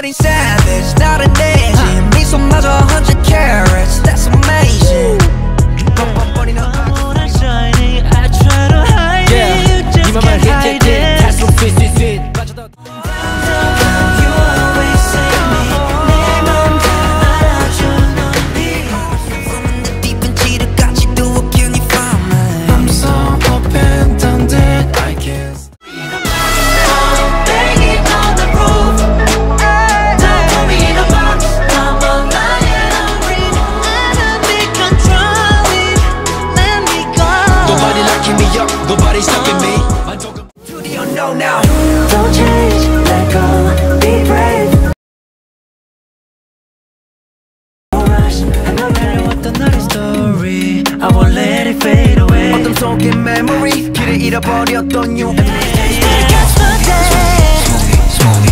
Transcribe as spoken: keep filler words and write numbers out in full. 머린 savage 다른 대신 미소마저 one hundred carats that's amazing I'm shining I try to hide it you just can't hide it that's so fit you always save me 내 맘도 알아줘 넌 네 I'm the deep and cheetah got you do what can you find me I'm so open down I guess nobody's looking me. I'm talking to the unknown now. Don't change, let go, be brave. No rush, no matter what the night story, I won't let it fade away. 어떤 속의 memory, 길을 잃어버렸던 you. Every day, every day, every day.